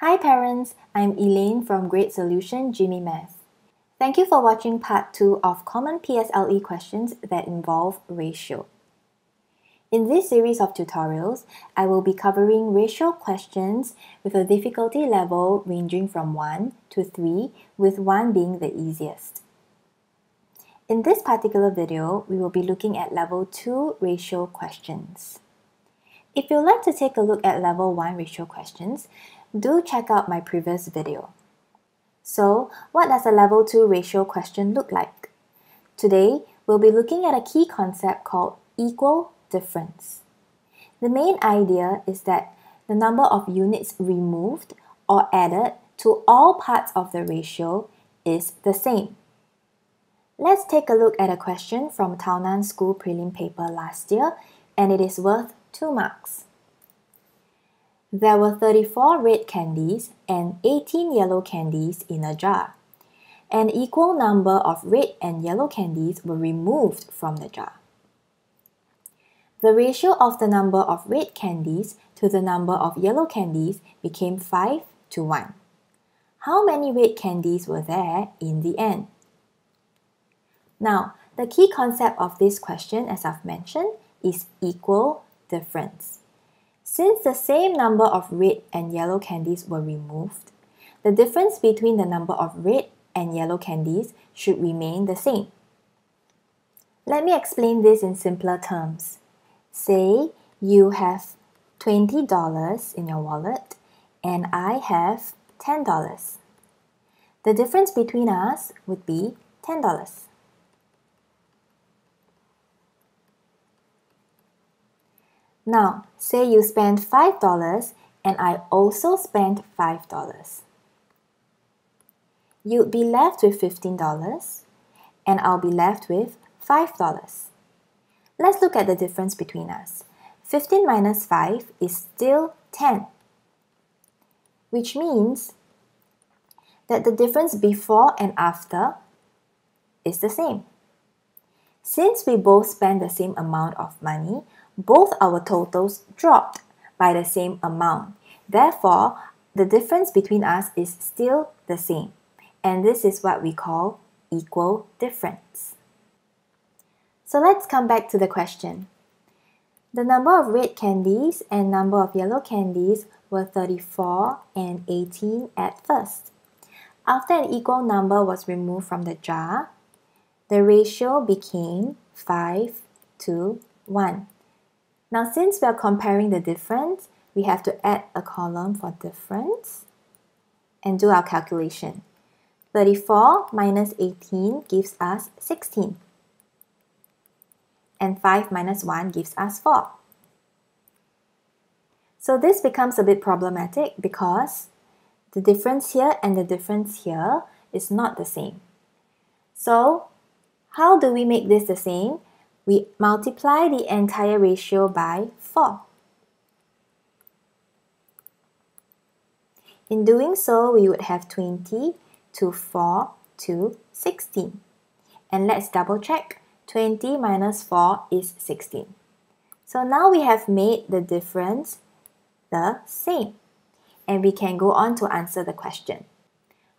Hi parents, I'm Elaine from Grade Solution, Jimmy Math. Thank you for watching part 2 of common PSLE questions that involve ratio. In this series of tutorials, I will be covering ratio questions with a difficulty level ranging from 1 to 3, with 1 being the easiest. In this particular video, we will be looking at level 2 ratio questions. If you'd like to take a look at level 1 ratio questions, do check out my previous video. So, what does a level 2 ratio question look like? Today, we'll be looking at a key concept called equal difference. The main idea is that the number of units removed or added to all parts of the ratio is the same. Let's take a look at a question from Tao Nan School prelim paper last year, and it is worth 2 marks. There were 34 red candies and 18 yellow candies in a jar. An equal number of red and yellow candies were removed from the jar. The ratio of the number of red candies to the number of yellow candies became 5 to 1. How many red candies were there in the end? Now, the key concept of this question, as I've mentioned, is equal difference. Since the same number of red and yellow candies were removed, the difference between the number of red and yellow candies should remain the same. Let me explain this in simpler terms. Say you have $20 in your wallet and I have $10. The difference between us would be $10. Now, say you spend $5 and I also spend $5. You'd be left with $15 and I'll be left with $5. Let's look at the difference between us. 15 minus 5 is still 10, which means that the difference before and after is the same. Since we both spend the same amount of money, both our totals dropped by the same amount. Therefore, the difference between us is still the same. And this is what we call equal difference. So let's come back to the question. The number of red candies and number of yellow candies were 34 and 18 at first. After an equal number was removed from the jar, the ratio became 5 to 1. Now, since we are comparing the difference, we have to add a column for difference and do our calculation. 34 minus 18 gives us 16. And 5 minus 1 gives us 4. So this becomes a bit problematic because the difference here and the difference here is not the same. So how do we make this the same? We multiply the entire ratio by 4. In doing so, we would have 20 to 4 to 16. And let's double check. 20 minus 4 is 16. So now we have made the difference the same. And we can go on to answer the question.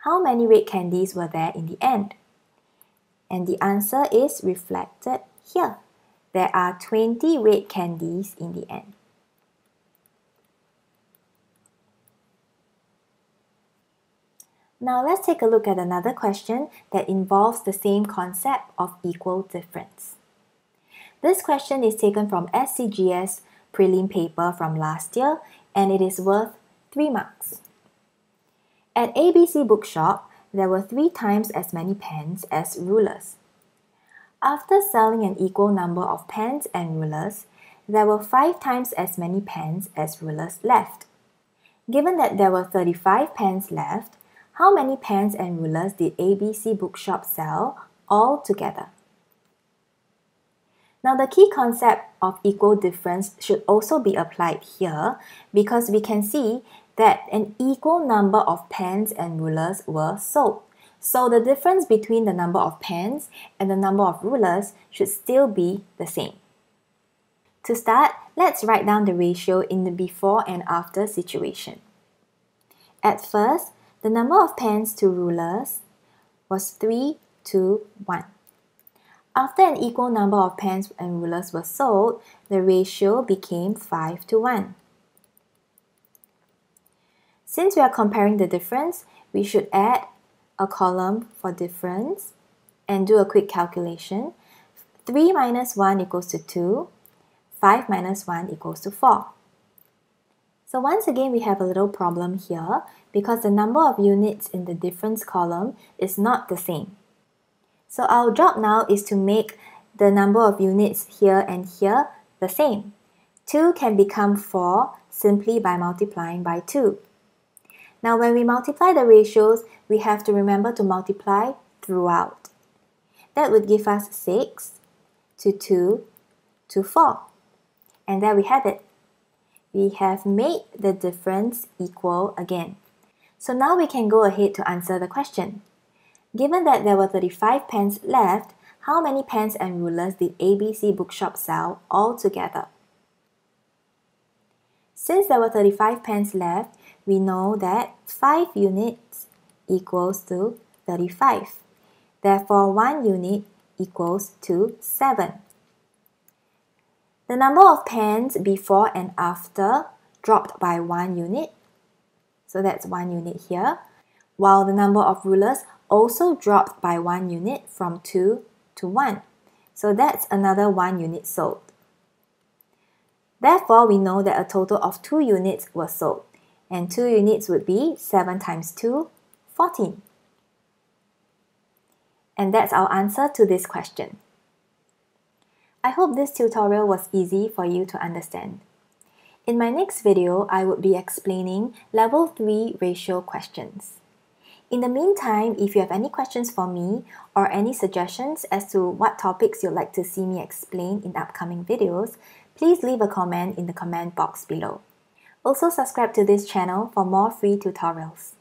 How many red candies were there in the end? And the answer is reflected here. There are 20 red candies in the end. Now let's take a look at another question that involves the same concept of equal difference. This question is taken from SCGS prelim paper from last year, and it is worth 3 marks. At ABC Bookshop, there were 3 times as many pens as rulers. After selling an equal number of pens and rulers, there were 5 times as many pens as rulers left. Given that there were 35 pens left, how many pens and rulers did ABC Bookshop sell all together? Now, the key concept of equal difference should also be applied here because we can see that an equal number of pens and rulers were sold. So the difference between the number of pens and the number of rulers should still be the same. To start, let's write down the ratio in the before and after situation. At first, the number of pens to rulers was 3 to 1. After an equal number of pens and rulers were sold, the ratio became 5 to 1. Since we are comparing the difference, we should add a column for difference and do a quick calculation. 3 minus 1 equals to 2, 5 minus 1 equals to 4. So once again, we have a little problem here because the number of units in the difference column is not the same. So our job now is to make the number of units here and here the same. 2 can become 4 simply by multiplying by 2. Now when we multiply the ratios, we have to remember to multiply throughout. That would give us 6 to 2 to 4. And there we have it. We have made the difference equal again. So now we can go ahead to answer the question. Given that there were 35 pens left, how many pens and rulers did ABC Bookshop sell altogether? Since there were 35 pens left, we know that 5 units equals to 35. Therefore, 1 unit equals to 7. The number of pens before and after dropped by 1 unit, so that's 1 unit here, while the number of rulers also dropped by 1 unit from 2 to 1, so that's another 1 unit sold. Therefore, we know that a total of 2 units were sold, and 2 units would be 7 times 2, 14. And that's our answer to this question. I hope this tutorial was easy for you to understand. In my next video, I would be explaining level 3 ratio questions. In the meantime, if you have any questions for me or any suggestions as to what topics you'd like to see me explain in upcoming videos, please leave a comment in the comment box below. Also subscribe to this channel for more free tutorials.